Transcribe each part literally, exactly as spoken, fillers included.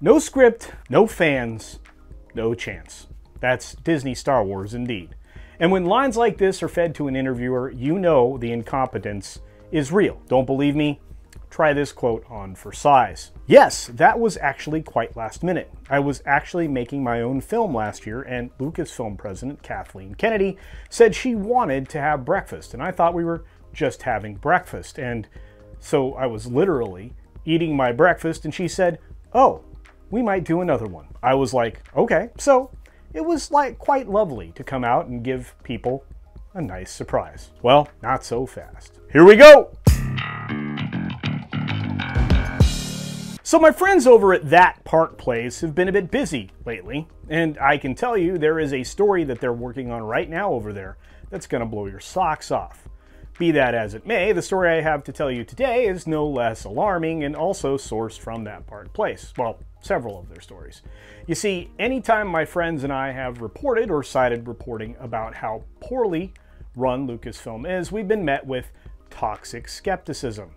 No script, no fans, no chance. That's Disney Star Wars indeed. And when lines like this are fed to an interviewer, you know the incompetence is real. Don't believe me? Try this quote on for size. Yes, that was actually quite last minute. I was actually making my own film last year, and Lucasfilm president Kathleen Kennedy said she wanted to have breakfast, and I thought we were just having breakfast. And so I was literally eating my breakfast, and she said, oh, we might do another one. I was like, okay. So it was like quite lovely to come out and give people a nice surprise. Well, not so fast. Here we go. So my friends over at That Park Place have been a bit busy lately, and I can tell you there is a story that they're working on right now over there that's gonna blow your socks off. Be that as it may, the story I have to tell you today is no less alarming and also sourced from That Park Place. Well, several of their stories. You see, anytime my friends and I have reported or cited reporting about how poorly run Lucasfilm is, we've been met with toxic skepticism.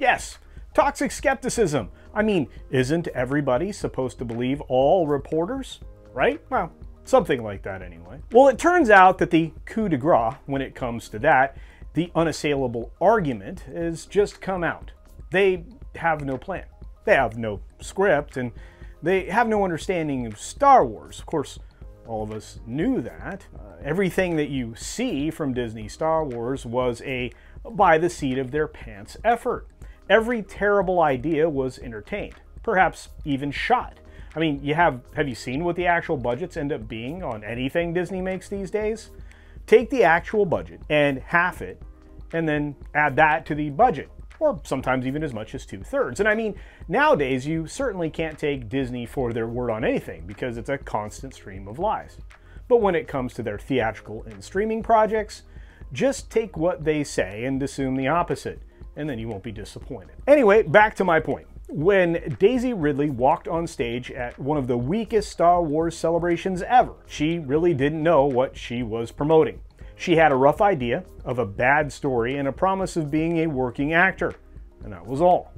Yes, toxic skepticism. I mean, isn't everybody supposed to believe all reporters, right? Well, something like that anyway. Well, it turns out that the coup de grace when it comes to that, the unassailable argument, has just come out. They have no plan. They have no script, and they have no understanding of Star Wars. Of course, all of us knew that. Uh, everything that you see from Disney Star Wars was a by the seat of their pants effort. Every terrible idea was entertained, perhaps even shot. I mean, you have, have you seen what the actual budgets end up being on anything Disney makes these days? Take the actual budget and half it, and then add that to the budget, or sometimes even as much as two thirds. And I mean, nowadays, you certainly can't take Disney for their word on anything because it's a constant stream of lies. But when it comes to their theatrical and streaming projects, just take what they say and assume the opposite, and then you won't be disappointed. Anyway, back to my point. When Daisy Ridley walked on stage at one of the weakest Star Wars celebrations ever, she really didn't know what she was promoting. She had a rough idea of a bad story and a promise of being a working actor, and that was all.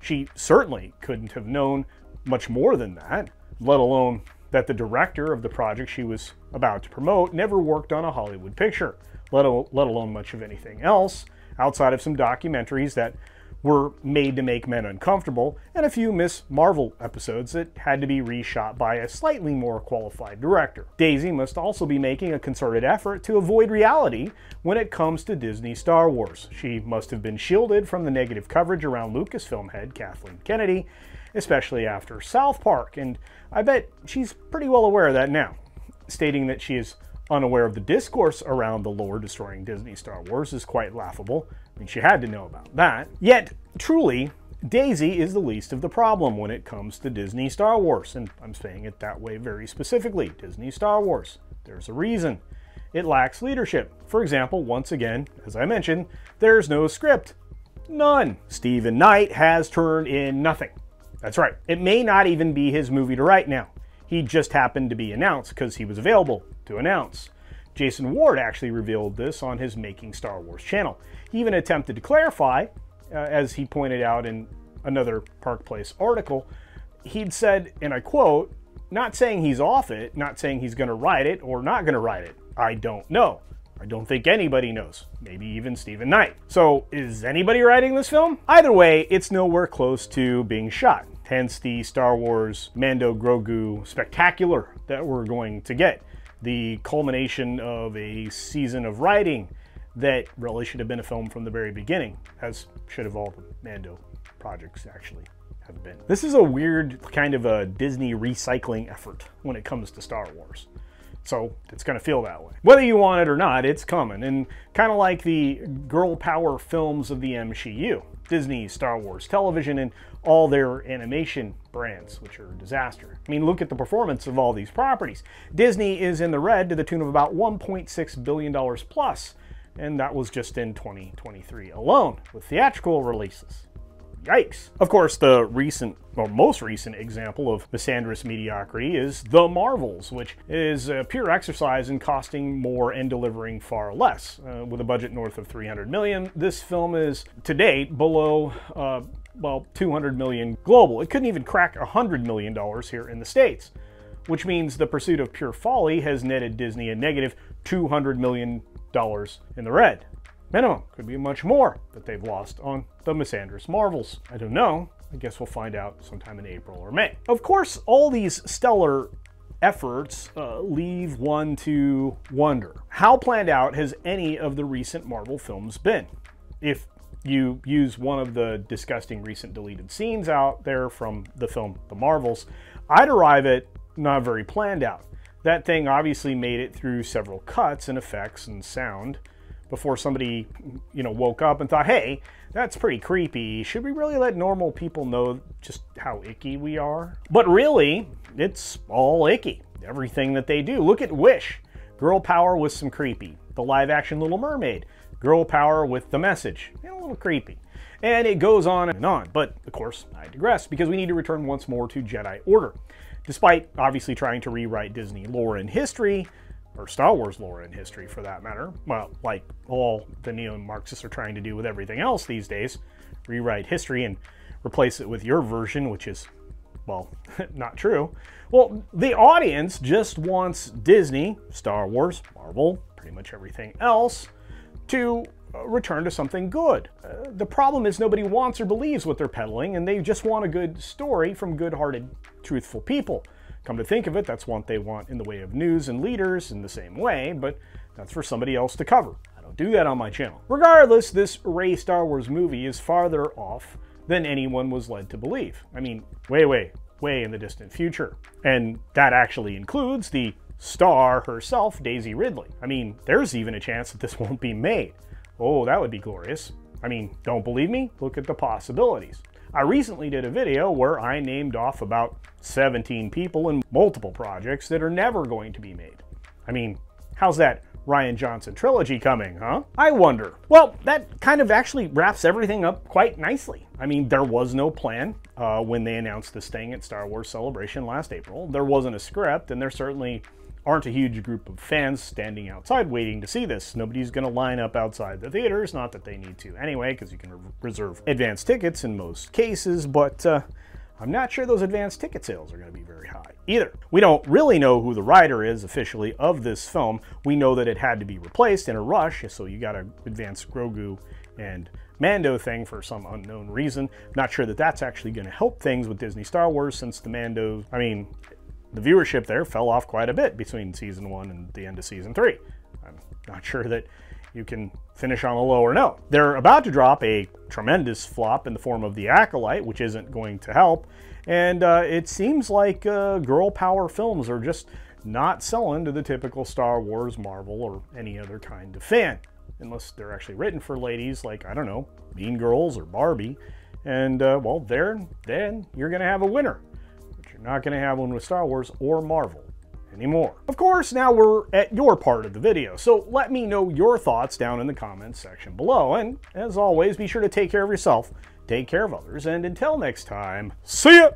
She certainly couldn't have known much more than that, let alone that the director of the project she was about to promote never worked on a Hollywood picture, let alone much of anything else, outside of some documentaries that were made to make men uncomfortable, and a few Miss Marvel episodes that had to be reshot by a slightly more qualified director. Daisy must also be making a concerted effort to avoid reality when it comes to Disney Star Wars. She must have been shielded from the negative coverage around Lucasfilm head Kathleen Kennedy, especially after South Park, and I bet she's pretty well aware of that now. Stating that she is unaware of the discourse around the lore destroying Disney Star Wars is quite laughable. I mean, she had to know about that. Yet, truly, Daisy is the least of the problem when it comes to Disney Star Wars, and I'm saying it that way very specifically, Disney Star Wars. There's a reason. It lacks leadership. For example, once again, as I mentioned, there's no script. None. Stephen Knight has turned in nothing. That's right. It may not even be his movie to write now. He just happened to be announced because he was available to announce. Jason Ward actually revealed this on his Making Star Wars channel. He even attempted to clarify, uh, as he pointed out in another Park Place article, he'd said, and I quote, not saying he's off it, not saying he's going to write it or not going to write it. I don't know. I don't think anybody knows, maybe even Stephen Knight. So is anybody writing this film? Either way, it's nowhere close to being shot, hence the Star Wars Mando Grogu spectacular that we're going to get. The culmination of a season of writing that really should have been a film from the very beginning, as should have all the Mando projects actually have been. This is a weird kind of a Disney recycling effort when it comes to Star Wars. So it's going to feel that way. Whether you want it or not, it's coming. And kind of like the girl power films of the M C U, Disney, Star Wars Television, and all their animation brands, which are a disaster. I mean, look at the performance of all these properties. Disney is in the red to the tune of about one point six billion dollars plus, and that was just in twenty twenty-three alone with theatrical releases. Yikes. Of course, the recent, well, most recent example of misandrous mediocrity is The Marvels, which is a pure exercise in costing more and delivering far less. Uh, with a budget north of three hundred million, this film is, to date, below uh, well, two hundred million dollars global. It couldn't even crack one hundred million dollars here in the States, which means The Pursuit of Pure Folly has netted Disney a negative two hundred million dollars in the red. Minimum. Could be much more that they've lost on the misandrous Marvels. I don't know. I guess we'll find out sometime in April or May. Of course, all these stellar efforts uh, leave one to wonder. How planned out has any of the recent Marvel films been? If you use one of the disgusting recent deleted scenes out there from the film The Marvels, I'd arrive at not very planned out. That thing obviously made it through several cuts and effects and sound before somebody, you know, woke up and thought, hey, that's pretty creepy. Should we really let normal people know just how icky we are? But really, it's all icky. Everything that they do. Look at Wish. Girl power with some creepy. The live-action Little Mermaid. Girl power with the message. Yeah, a little creepy. And it goes on and on. But, of course, I digress, because we need to return once more to Jedi Order. Despite obviously trying to rewrite Disney lore and history, or Star Wars lore and history for that matter, well, like all the neo-Marxists are trying to do with everything else these days, rewrite history and replace it with your version, which is, well, not true. Well, the audience just wants Disney, Star Wars, Marvel, pretty much everything else, to return to something good. Uh, the problem is nobody wants or believes what they're peddling, and they just want a good story from good-hearted, truthful people. Come to think of it, that's what they want in the way of news and leaders in the same way, but that's for somebody else to cover. I don't do that on my channel. Regardless, this Rey Star Wars movie is farther off than anyone was led to believe. I mean, way, way, way in the distant future. And that actually includes the star herself, Daisy Ridley. I mean, there's even a chance that this won't be made. Oh, that would be glorious. I mean, don't believe me? Look at the possibilities. I recently did a video where I named off about seventeen people and multiple projects that are never going to be made. I mean, how's that Rian Johnson trilogy coming, huh? I wonder. Well, that kind of actually wraps everything up quite nicely. I mean, there was no plan uh, when they announced this thing at Star Wars Celebration last April. There wasn't a script, and there certainly aren't a huge group of fans standing outside waiting to see this. Nobody's going to line up outside the theaters, not that they need to anyway, because you can re reserve advance tickets in most cases, but uh, I'm not sure those advance ticket sales are going to be very high either. We don't really know who the writer is officially of this film. We know that it had to be replaced in a rush, so you got to advance Grogu and Mando thing for some unknown reason. Not sure that that's actually going to help things with Disney Star Wars, since the Mando, I mean, the viewership there fell off quite a bit between season one and the end of season three. I'm not sure that you can finish on a lower note. They're about to drop a tremendous flop in the form of The Acolyte, which isn't going to help. And uh, it seems like uh, girl power films are just not selling to the typical Star Wars, Marvel, or any other kind of fan. Unless they're actually written for ladies like, I don't know, Mean Girls or Barbie. And, uh, well, there, then you're going to have a winner. Not going to have one with Star Wars or Marvel anymore. Of course, now we're at your part of the video, so let me know your thoughts down in the comments section below. And as always, be sure to take care of yourself, take care of others, and until next time, see ya!